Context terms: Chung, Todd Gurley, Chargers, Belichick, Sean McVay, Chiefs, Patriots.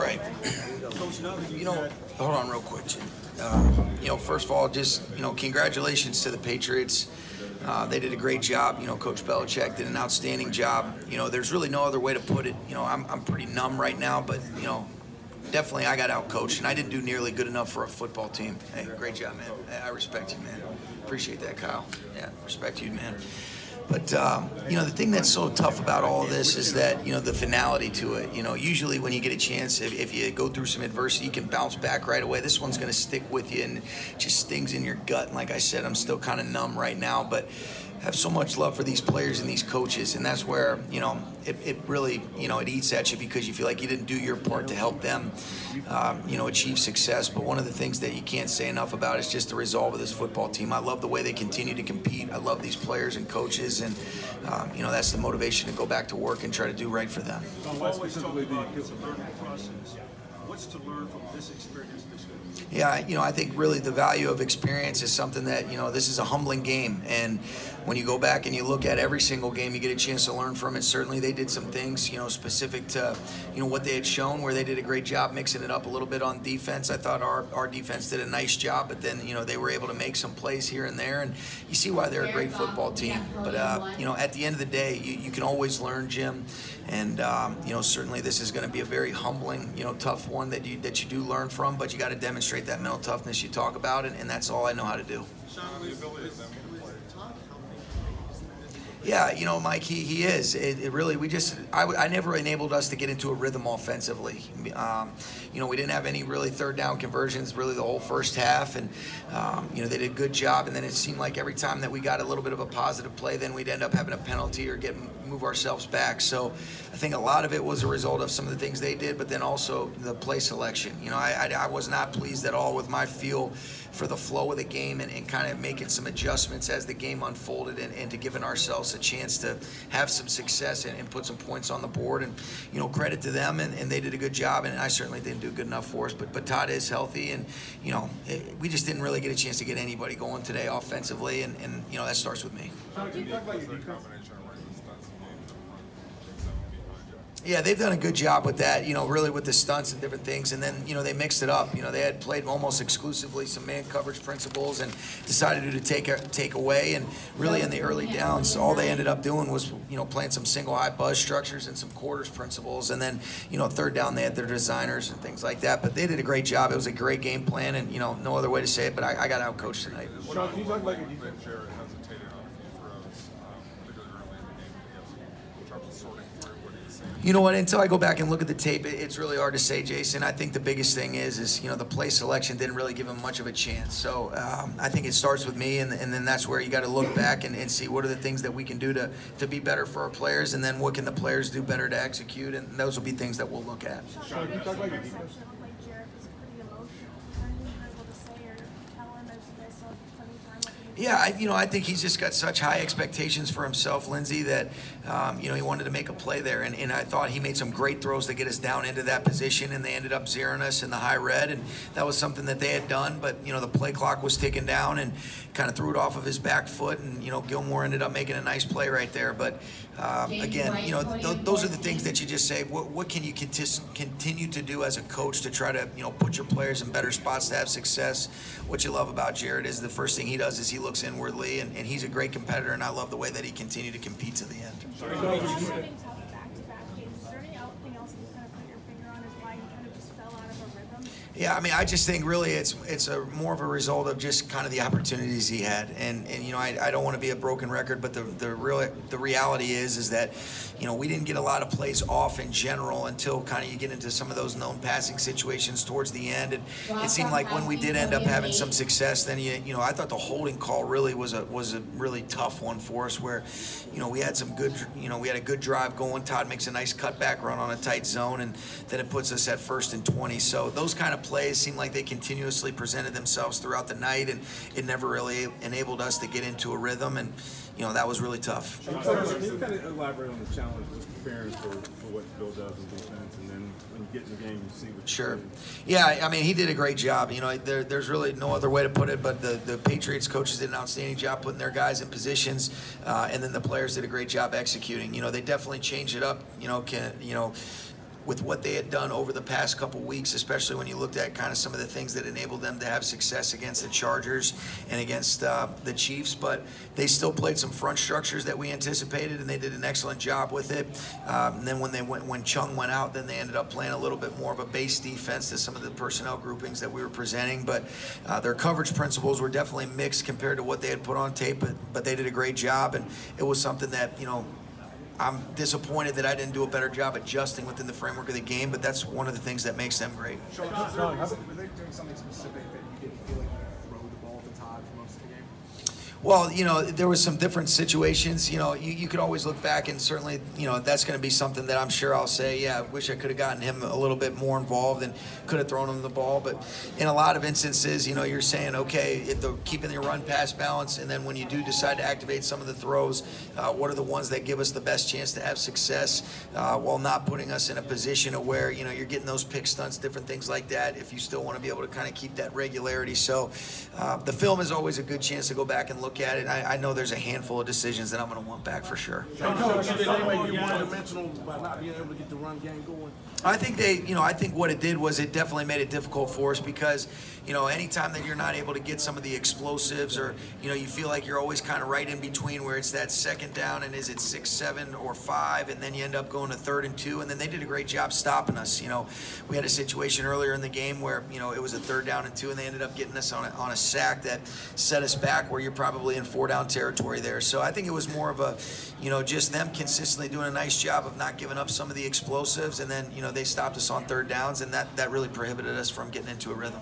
right. You know, hold on real quick, Jim. You know, first of all, just, you know, congratulations to the Patriots. They did a great job. You know, Coach Belichick did an outstanding job. You know, there's really no other way to put it. You know, I'm pretty numb right now, but, you know, definitely I got outcoached, and I didn't do nearly good enough for a football team. Hey, great job, man. I respect you, man. Appreciate that, Kyle. Yeah, respect you, man. But, you know, the thing that's so tough about all this is that, you know, the finality to it. You know, usually when you get a chance, if you go through some adversity, you can bounce back right away. This one's going to stick with you and just stings in your gut. And like I said, I'm still kind of numb right now, but I have so much love for these players and these coaches. And that's where, you know, it really, you know, it eats at you because you feel like you didn't do your part to help them, you know, achieve success. But one of the things that you can't say enough about is just the resolve of this football team. I love the way they continue to compete. I love these players and coaches. And, you know, that's the motivation to go back to work and try to do right for them. What's to learn from this experience? Yeah, you know, I think really the value of experience is something that, you know, this is a humbling game. And when you go back and you look at every single game, you get a chance to learn from it. Certainly they did some things, you know, specific to, you know, what they had shown where they did a great job mixing it up a little bit on defense. I thought our defense did a nice job, but then, you know, they were able to make some plays here and there. And you see why they're a great football team. But, you know, at the end of the day, you can always learn, Jim. And, you know, certainly this is going to be a very humbling, you know, tough one that you do learn from, but you got to demonstrate that mental toughness you talk about, and that's all I know how to do. Yeah, you know, Mike, he is. It really, we just, I never enabled us to get into a rhythm offensively. You know, we didn't have any really third down conversions really the whole first half. And, you know, they did a good job. And then it seemed like every time that we got a little bit of a positive play, then we'd end up having a penalty or move ourselves back. So I think a lot of it was a result of some of the things they did, but then also the play selection. You know, I was not pleased at all with my feel for the flow of the game and kind of making some adjustments as the game unfolded and to giving ourselves a chance to have some success and put some points on the board. And, you know, credit to them, and they did a good job, and I certainly didn't do good enough for us. But Todd is healthy, and, you know, we just didn't really get a chance to get anybody going today offensively, and you know, that starts with me. Yeah, they've done a good job with that, you know, really with the stunts and different things. And then, you know, they mixed it up. You know, they had played almost exclusively some man coverage principles and decided to take away. And really in the early downs, all they ended up doing was, you know, playing some single high buzz structures and some quarters principles. And then, you know, third down, they had their designers and things like that. But they did a great job. It was a great game plan. And, you know, no other way to say it, but I got outcoached tonight. Can you talk about your defense? You know what, until I go back and look at the tape, it's really hard to say, Jason. I think the biggest thing is, you know, the play selection didn't really give him much of a chance. So I think it starts with me, and then that's where you got to look back and see what are the things that we can do to be better for our players, and then what can the players do better to execute, and those will be things that we'll look at. Yeah, you know, I think he's just got such high expectations for himself, Lindsey, that, you know, he wanted to make a play there. And I thought he made some great throws to get us down into that position, and they ended up zeroing us in the high red. And that was something that they had done. But, you know, the play clock was ticking down and kind of threw it off of his back foot. And, you know, Gilmore ended up making a nice play right there. But, again, you know, those are the things that you just say, what can you continue to do as a coach to try to, you know, put your players in better spots to have success? What you love about Jared is the first thing he does is he looks inwardly, and he's a great competitor, and I love the way that he continued to compete to the end. Yeah, I mean, I just think really it's a more of a result of just kind of the opportunities he had, and you know, I don't want to be a broken record, but the reality is that, you know, we didn't get a lot of plays off in general until kind of you get into some of those known passing situations towards the end, and it seemed like when we did end up having some success, then you know I thought the holding call really was a really tough one for us, where, you know, we had some good, you know, we had a good drive going. Todd makes a nice cutback run on a tight zone, and then it puts us at 1st and 20. So those kind of plays seem like they continuously presented themselves throughout the night, and it never really enabled us to get into a rhythm, and you know, that was really tough. Can you kind of elaborate on the challenge of preparing for what Bill does in defense, and then when you get in the game and see what? Sure. Yeah, I mean, he did a great job. You know, there's really no other way to put it, but the Patriots coaches did an outstanding job putting their guys in positions, and then the players did a great job executing. You know, they definitely changed it up. You know, with what they had done over the past couple weeks, especially when you looked at kind of some of the things that enabled them to have success against the Chargers and against the Chiefs. But they still played some front structures that we anticipated, and they did an excellent job with it. And then when Chung went out, then they ended up playing a little bit more of a base defense to some of the personnel groupings that we were presenting. But their coverage principles were definitely mixed compared to what they had put on tape, but they did a great job, and it was something that, you know, I'm disappointed that I didn't do a better job adjusting within the framework of the game, but that's one of the things that makes them great. Sean, were they doing something specific that you didn't feel like you throw the ball to Todd for most of the game? Well, you know, there was some different situations. You know, you could always look back, and certainly, you know, that's going to be something that I'm sure I'll say, yeah, I wish I could have gotten him a little bit more involved and could have thrown him the ball. But in a lot of instances, you know, you're saying, okay, keeping your run-pass balance, and then when you do decide to activate some of the throws, what are the ones that give us the best chance to have success while not putting us in a position of where, you know, you're getting those pick stunts, different things like that, if you still want to be able to kind of keep that regularity. So the film is always a good chance to go back and look at it. I know there's a handful of decisions that I'm going to want back for sure. I think I think what it did was it definitely made it difficult for us, because, you know, anytime that you're not able to get some of the explosives, or, you know, you feel like you're always kind of right in between where it's that second down and is it 6, 7, or 5, and then you end up going to 3rd and 2, and then they did a great job stopping us. You know, we had a situation earlier in the game where, you know, it was a 3rd down and 2, and they ended up getting us on a sack that set us back where you're probably in 4-down territory there. So I think it was more of a, you know, just them consistently doing a nice job of not giving up some of the explosives, and then, you know, they stopped us on 3rd downs, and that really prohibited us from getting into a rhythm.